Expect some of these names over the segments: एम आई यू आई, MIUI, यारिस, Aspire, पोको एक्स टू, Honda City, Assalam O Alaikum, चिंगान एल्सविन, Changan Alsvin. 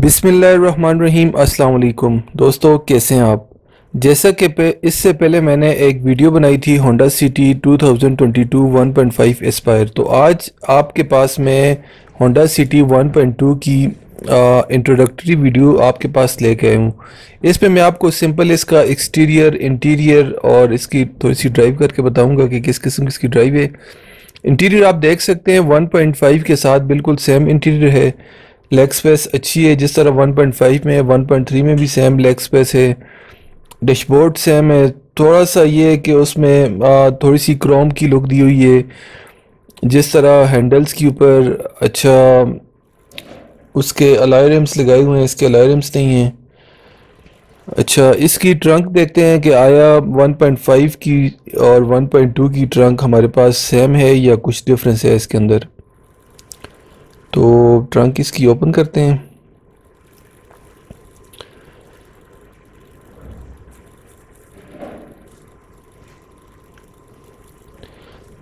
बिस्मिल्लाहिर्रहमानिर्रहीम अस्सलाम वालेकुम दोस्तों, कैसे हैं आप। जैसा कि इससे पहले मैंने एक वीडियो बनाई थी होंडा सिटी 2022 1.5 एस्पायर, तो आज आपके पास मैं होंडा सिटी 1.2 की इंट्रोडक्टरी वीडियो आपके पास लेके आया हूँ। इस पे मैं आपको सिंपल इसका एक्सटीरियर, इंटीरियर और इसकी थोड़ी सी ड्राइव करके बताऊँगा कि किस किस्म की इसकी ड्राइव है। इंटीरियर आप देख सकते हैं 1.5 के साथ बिल्कुल सेम इंटीरियर है। लेग स्पेस अच्छी है, जिस तरह 1.5 में 1.3 में भी सेम लेग स्पेस है। डैशबोर्ड सेम है, थोड़ा सा ये है कि उसमें थोड़ी सी क्रोम की लुक दी हुई है। जिस तरह हैंडल्स के ऊपर अच्छा उसके अलॉय रिम्स लगाए हुए हैं, इसके अलॉय रिम्स नहीं हैं। अच्छा, इसकी ट्रंक देखते हैं कि आया 1.5 की और 1.2 की ट्रंक हमारे पास सेम है या कुछ डिफरेंस है इसके अंदर। तो ट्रंक इसकी ओपन करते हैं।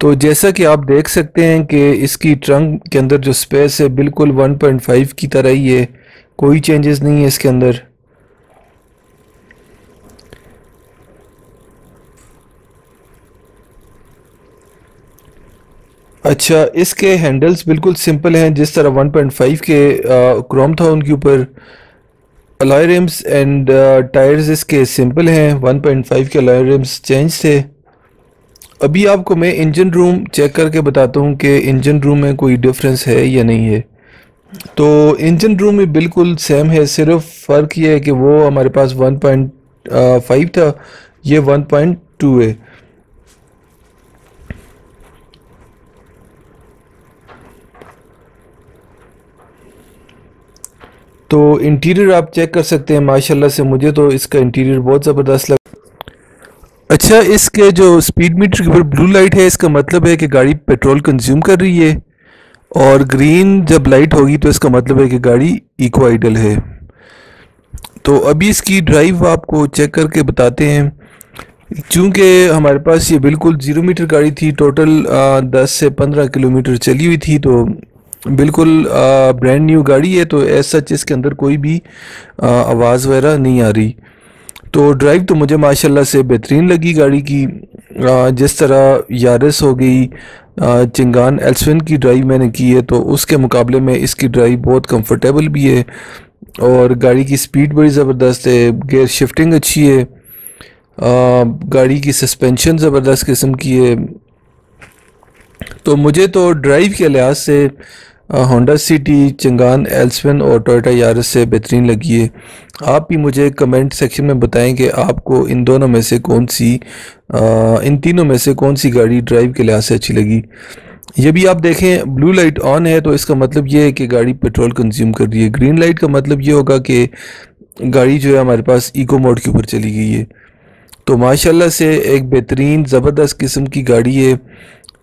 तो जैसा कि आप देख सकते हैं कि इसकी ट्रंक के अंदर जो स्पेस है बिल्कुल 1.5 की तरह ही है, कोई चेंजेस नहीं है इसके अंदर। अच्छा, इसके हैंडल्स बिल्कुल सिंपल हैं, जिस तरह 1.5 के क्रोम था उनके ऊपर। अलॉय रिम्स एंड टायर्स इसके सिंपल हैं, 1.5 के अलॉय रिम्स चेंज थे। अभी आपको मैं इंजन रूम चेक करके बताता हूँ कि इंजन रूम में कोई डिफरेंस है या नहीं है। तो इंजन रूम में बिल्कुल सेम है, सिर्फ फ़र्क ये है कि वो हमारे पास 1.5 था, ये 1.2 है। तो इंटीरियर आप चेक कर सकते हैं, माशाल्लाह से मुझे तो इसका इंटीरियर बहुत ज़बरदस्त लगा। अच्छा, इसके जो स्पीड मीटर के ऊपर ब्लू लाइट है, इसका मतलब है कि गाड़ी पेट्रोल कंज्यूम कर रही है, और ग्रीन जब लाइट होगी तो इसका मतलब है कि गाड़ी इको आइडल है। तो अभी इसकी ड्राइव आपको चेक करके बताते हैं। चूँकि हमारे पास ये बिल्कुल 0 मीटर गाड़ी थी, टोटल 10 से 15 किलोमीटर चली हुई थी, तो बिल्कुल ब्रांड न्यू गाड़ी है, तो ऐसा सच इसके अंदर कोई भी आवाज़ वगैरह नहीं आ रही। तो ड्राइव तो मुझे माशाल्लाह से बेहतरीन लगी गाड़ी की। जिस तरह यारिस हो गई, चिंगान एल्सविन की ड्राइव मैंने की है, तो उसके मुकाबले में इसकी ड्राइव बहुत कंफर्टेबल भी है, और गाड़ी की स्पीड बड़ी ज़बरदस्त है, गियर शिफ्टिंग अच्छी है, गाड़ी की सस्पेंशन ज़बरदस्त किस्म की है। तो मुझे तो ड्राइव के लिहाज से होंडा सिटी, चंगान एल्सविन और टोयोटा यारिस से बेहतरीन लगी है। आप भी मुझे कमेंट सेक्शन में बताएं कि आपको इन दोनों में से कौन सी इन तीनों में से कौन सी गाड़ी ड्राइव के लिहाज से अच्छी लगी। ये भी आप देखें, ब्लू लाइट ऑन है तो इसका मतलब ये है कि गाड़ी पेट्रोल कंज्यूम कर रही है, ग्रीन लाइट का मतलब ये होगा कि गाड़ी जो है हमारे पास इको मोड के ऊपर चली गई है। तो माशाल्लाह से एक बेहतरीन ज़बरदस्त किस्म की गाड़ी है।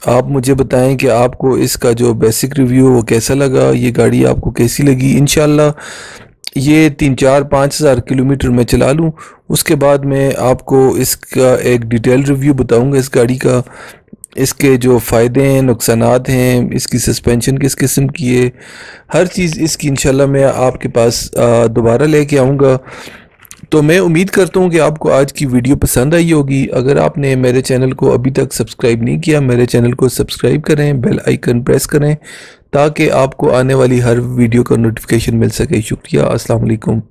आप मुझे बताएं कि आपको इसका जो बेसिक रिव्यू वो कैसा लगा, ये गाड़ी आपको कैसी लगी। इंशाल्लाह ये 3-4-5 हज़ार किलोमीटर मैं चला लूँ, उसके बाद मैं आपको इसका एक डिटेल रिव्यू बताऊंगा इस गाड़ी का, इसके जो फ़ायदे हैं, नुकसानात हैं, इसकी सस्पेंशन किस किस्म की है, हर चीज़ इसकी इंशाल्लाह मैं आपके पास दोबारा लेके आऊँगा। तो मैं उम्मीद करता हूँ कि आपको आज की वीडियो पसंद आई होगी। अगर आपने मेरे चैनल को अभी तक सब्सक्राइब नहीं किया, मेरे चैनल को सब्सक्राइब करें, बेल आइकन प्रेस करें ताकि आपको आने वाली हर वीडियो का नोटिफिकेशन मिल सके। शुक्रिया, अस्सलाम वालेकुम।